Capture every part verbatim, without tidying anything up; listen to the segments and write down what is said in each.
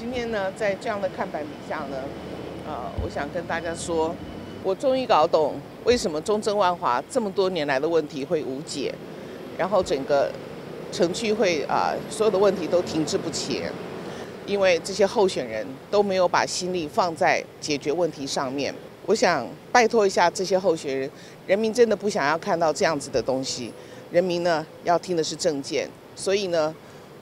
今天呢，在这样的看板底下呢，呃，我想跟大家说，我终于搞懂为什么中正万华这么多年来的问题会无解，然后整个城区会啊、呃、所有的问题都停滞不前，因为这些候选人都没有把心力放在解决问题上面。我想拜托一下这些候选人，人民真的不想要看到这样子的东西，人民呢要听的是政见，所以呢。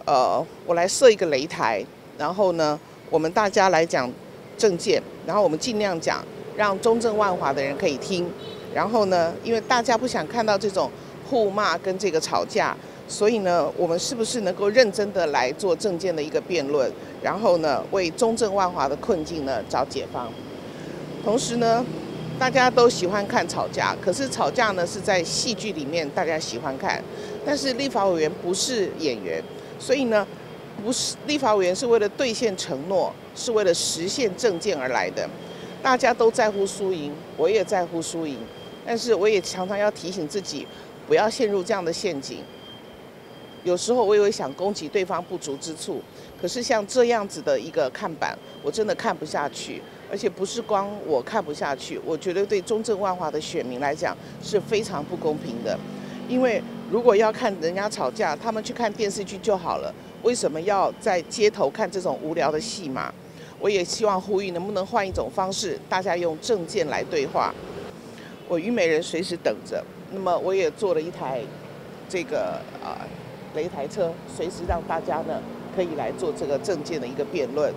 呃，我来设一个擂台，然后呢，我们大家来讲政见，然后我们尽量讲，让中正万华的人可以听。然后呢，因为大家不想看到这种互骂跟这个吵架，所以呢，我们是不是能够认真的来做政见的一个辩论？然后呢，为中正万华的困境呢找解方。同时呢，大家都喜欢看吵架，可是吵架呢是在戏剧里面大家喜欢看，但是立法委员不是演员。 所以呢，不是立法委员是为了兑现承诺，是为了实现政见而来的。大家都在乎输赢，我也在乎输赢，但是我也常常要提醒自己，不要陷入这样的陷阱。有时候我也会想攻击对方不足之处，可是像这样子的一个看板，我真的看不下去。而且不是光我看不下去，我觉得对中正万华的选民来讲是非常不公平的，因为。 如果要看人家吵架，他们去看电视剧就好了。为什么要在街头看这种无聊的戏码？我也希望呼吁，能不能换一种方式，大家用政见来对话。我虞美人随时等着。那么我也做了一台这个啊、呃、擂台车，随时让大家呢可以来做这个政见的一个辩论。